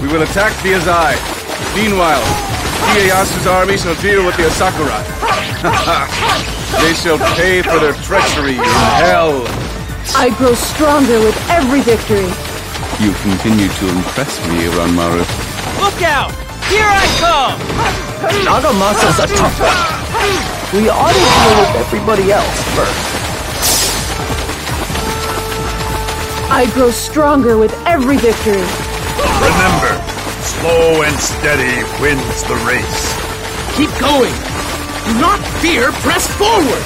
We will attack the Azai. Meanwhile, Hieyasu's army shall deal with the Asakura. They shall pay for their treachery in hell. I grow stronger with every victory. You continue to impress me, Ranmaru. Look out! Here I come! Nagamasa's a tough one. We ought to deal with everybody else first. I grow stronger with every victory. Remember, slow and steady wins the race. Keep going. Do not fear, press forward.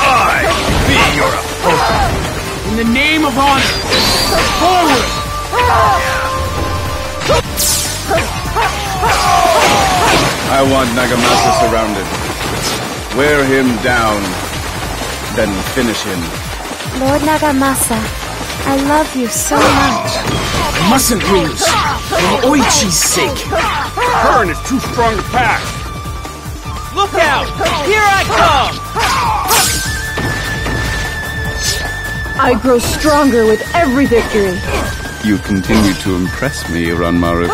I be your opponent. In the name of honor, forward. I want Nagamasa surrounded. Wear him down, then finish him. Lord Nagamasa, I love you so much. I mustn't lose, for Oichi's sake. The current is too strong to pass. Look out! Here I come! I grow stronger with every victory. You continue to impress me, Ranmaru.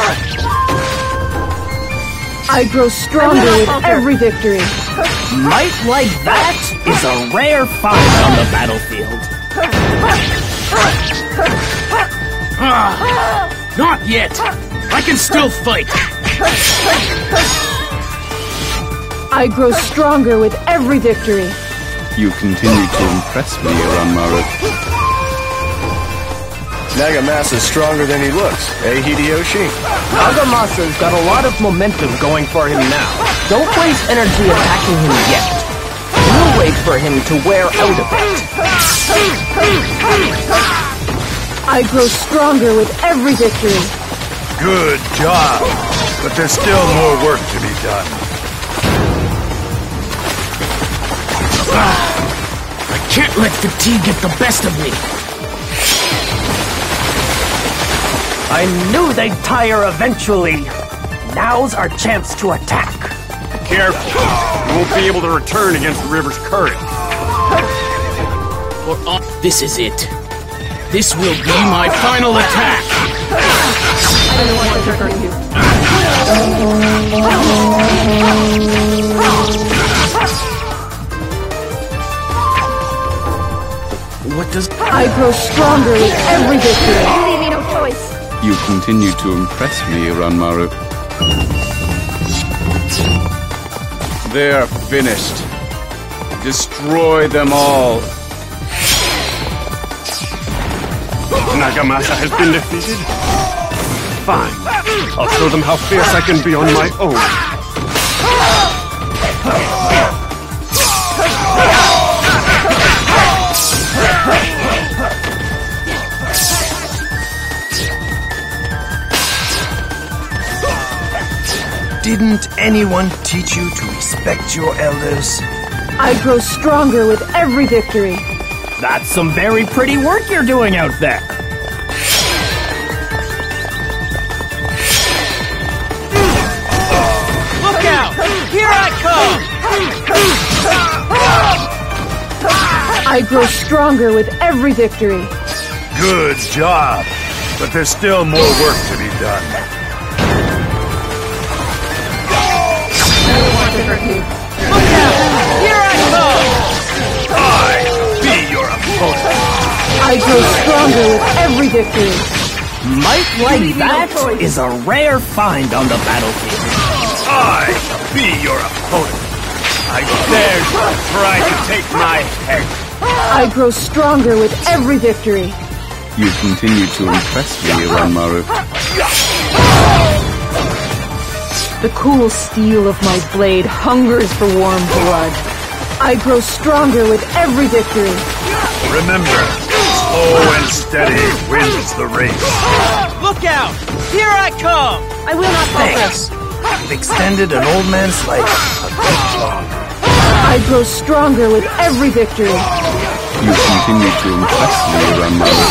I grow stronger with every victory. Might like that is a rare find on the battlefield. Not yet. I can still fight. I grow stronger with every victory. You continue to impress me, Auramaru. Nagamasa's stronger than he looks, eh, Hideyoshi? Nagamasa's got a lot of momentum going for him now. Don't waste energy attacking him yet. We'll wait for him to wear out a bit. I grow stronger with every victory. Good job. But there's still more work to be done. I can't let fatigue get the best of me. I knew they'd tire eventually. Now's our chance to attack. Careful. You won't be able to return against the river's current. This is it. This will be my final attack. I don't want to hurt you. What does... I grow stronger with every victory. You continue to impress me, Ranmaru. They are finished. Destroy them all. Nagamasa has been defeated? Fine. I'll show them how fierce I can be on my own. Didn't anyone teach you to respect your elders? I grow stronger with every victory. That's some very pretty work you're doing out there. Look out! Here I come! I grow stronger with every victory. Good job! But there's still more work to be done. Look out! Here I come! I be your opponent. I grow stronger with every victory. Might like that is a rare find on the battlefield. I be your opponent. I dare you to try to take my head. I grow stronger with every victory. You continue to impress me, Ranmaru. The cool steel of my blade hungers for warm blood. I grow stronger with every victory. Remember, slow and steady wins the race. Look out! Here I come! I will not focus. You've extended an old man's life a bit longer. I grow stronger with every victory. You continue to impress me, Ranmaru.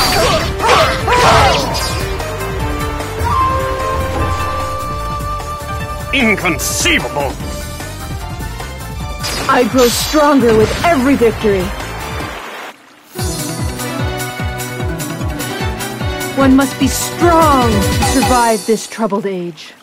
Inconceivable! I grow stronger with every victory. One must be strong to survive this troubled age.